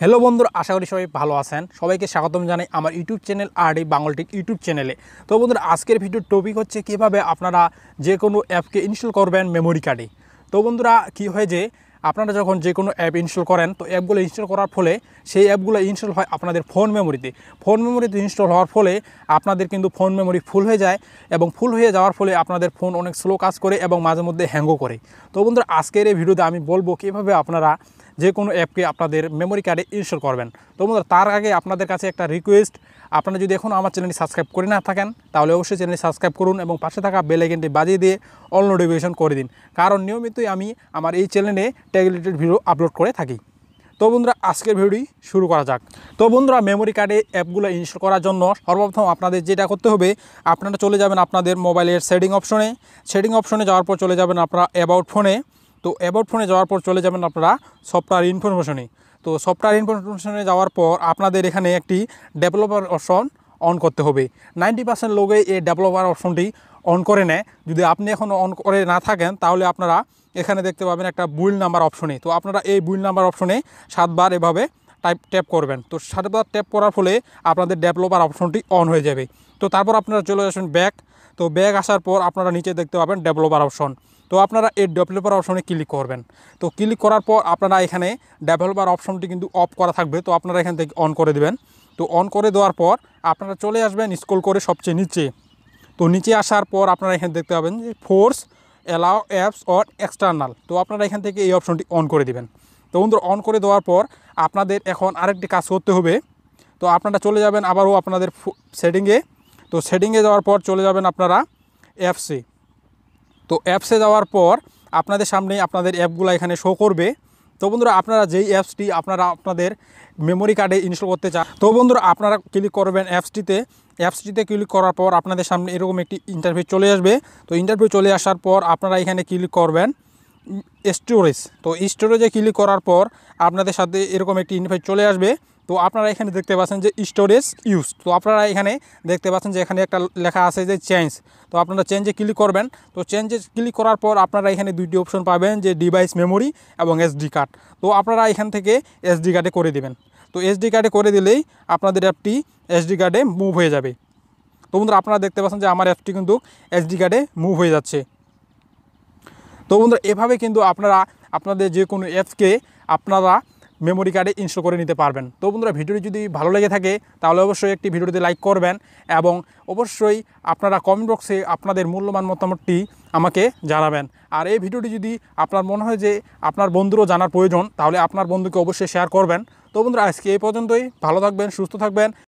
Hello বন্ধুরা, আশা করি সবাই ভালো আছেন। সবাইকে স্বাগতম জানাই আমার YouTube channel RD Bangla tech YouTube চ্যানেলে। তো বন্ধুরা, আজকের ভিডিওর টপিক হচ্ছে কীভাবে আপনারা যে কোনো অ্যাপকে ইনস্টল করবেন মেমোরি কার্ডে। তো বন্ধুরা, কী হয় যে আপনারা যখন যে কোনো অ্যাপ ইনস্টল করেন, তো অ্যাপগুলো ইনস্টল করার ফলে সেই অ্যাপগুলো ইনস্টল হয় আপনাদের ফোন মেমোরিতে। ফোন মেমোরিতে ইনস্টল হওয়ার ফলে আপনাদের কিন্তু ফোন মেমোরি ফুল হয়ে যায়, এবং ফুল হয়ে যাওয়ার ফলে আপনাদের ফোন অনেক স্লো কাজ করে এবং মাঝে মধ্যে হ্যাংও করে। তো বন্ধুরা, আজকের এই ভিডিওতে আমি বলবো কীভাবে আপনারা যে কোনো অ্যাপকে আপনাদের মেমোরি কার্ডে ইনস্টল করবেন। তো বন্ধুরা, তার আগে আপনাদের কাছে একটা রিকোয়েস্ট, আপনারা যদি এখনও আমার চ্যানেলটি সাবস্ক্রাইব করে না থাকেন তাহলে অবশ্যই চ্যানেলটি সাবস্ক্রাইব করুন এবং পাশে থাকা বেল আইকনটি বাজিয়ে দিয়ে অল নোটিফিকেশন করে দিন, কারণ নিয়মিতই আমি আমার এই চ্যানেলে টেক রিলেটেড ভিডিও আপলোড করে থাকি। তো বন্ধুরা, আজকের ভিডিওটি শুরু করা যাক। তো বন্ধুরা, মেমোরি কার্ডে অ্যাপগুলো ইনস্টল করার জন্য সর্বপ্রথম আপনাদের যেটা করতে হবে, আপনারা চলে যাবেন আপনাদের মোবাইলের সেটিং অপশনে। সেটিং অপশনে যাওয়ার পর চলে যাবেন আপনারা অ্যাবাউট ফোনে। তো অ্যাবাউট ফোনে যাওয়ার পর চলে যাবেন আপনারা সফটওয়্যার ইনফরমেশনে। তো সফটওয়্যার ইনফরমেশনে যাওয়ার পর আপনাদের এখানে একটি ডেভেলপার অপশন অন করতে হবে। 90% লোকে এই ডেভেলপার অপশনটি অন করে নেয়। যদি আপনি এখনও অন করে না থাকেন তাহলে আপনারা এখানে দেখতে পাবেন একটা বুল নাম্বার অপশনে। তো আপনারা এই বুল নাম্বার অপশনে 7 বার এভাবে ট্যাপ করবেন। তো 7 বার ট্যাপ করার ফলে আপনাদের ডেভেলপার অপশনটি অন হয়ে যাবে। তো তারপর আপনারা চলে আসবেন ব্যাক। তো ব্যাক আসার পর আপনারা নিচে দেখতে পাবেন ডেভেলপার অপশন। তো আপনারা এই ডেভেলপার অপশনে ক্লিক করবেন। তো ক্লিক করার পর আপনারা এখানে ডেভেলপার অপশনটি কিন্তু অফ করা থাকবে, তো আপনারা এখান থেকে অন করে দেবেন। তো অন করে দেওয়ার পর আপনারা চলে আসবেন স্ক্রল করে সবচেয়ে নিচে। তো নিচে আসার পর আপনারা এখানে দেখতে পাবেন যে force allow apps or external. তো আপনারা এখান থেকে এই অপশনটি অন করে দেবেন। তো বন্ধুরা, অন করে দেওয়ার পর আপনাদের এখন আরেকটি কাজ করতে হবে। তো আপনারা চলে যাবেন আবারও আপনাদের সেটিংয়ে। তো সেটিংয়ে যাওয়ার পর চলে যাবেন আপনারা অ্যাপসে। তো অ্যাপসে যাওয়ার পর আপনাদের সামনে আপনাদের অ্যাপগুলো এখানে শো করবে। তো বন্ধুরা, আপনারা যেই অ্যাপসটি আপনারা আপনাদের মেমোরি কার্ডে ইনস্টল করতে চান, তো বন্ধুরা আপনারা ক্লিক করবেন অ্যাপসটিতে। অ্যাপসটিতে ক্লিক করার পর আপনাদের সামনে এরকম একটি ইন্টারভিউ চলে আসবে। তো ইন্টারভিউ চলে আসার পর আপনারা এখানে ক্লিক করবেন স্টোরেজ। তো স্টোরেজে ক্লিক করার পর আপনাদের সাথে এরকম একটি ইনভাইট চলে আসবে। তো আপনারা এখানে দেখতে পাচ্ছেন যে স্টোরেজ ইউজ। তো আপনারা এখানে দেখতে পাচ্ছেন যে এখানে একটা লেখা আছে যে চেঞ্জ। তো আপনারা চেঞ্জে ক্লিক করবেন। তো চেঞ্জে ক্লিক করার পর আপনারা এখানে 2টি অপশন পাবেন, যে ডিভাইস মেমোরি এবং এসডি কার্ড। তো আপনারা এখান থেকে এসডি কার্ডে করে দেবেন। তো এসডি কার্ডে করে দিলেই আপনাদের অ্যাপটি এসডি কার্ডে মুভ হয়ে যাবে। তো বন্ধুরা, আপনারা দেখতে পাচ্ছেন যে আমার অ্যাপটি কিন্তু এসডি কার্ডে মুভ হয়ে যাচ্ছে। তো বন্ধুরা, এভাবে কিন্তু আপনারা আপনাদের যে কোনো অ্যাপকে আপনারা মেমোরি কার্ডে ইনস্টল করে নিতে পারবেন। তো বন্ধুরা, ভিডিওটি যদি ভালো লেগে থাকে তাহলে অবশ্যই একটি ভিডিওতে লাইক করবেন, এবং অবশ্যই আপনারা কমেন্ট বক্সে আপনাদের মূল্যবান মতামতটি আমাকে জানাবেন। আর এই ভিডিওটি যদি আপনার মনে হয় যে আপনার বন্ধুরও জানার প্রয়োজন, তাহলে আপনার বন্ধুকে অবশ্যই শেয়ার করবেন। তো বন্ধুরা, আজকে এই পর্যন্তই। ভালো থাকবেন, সুস্থ থাকবেন।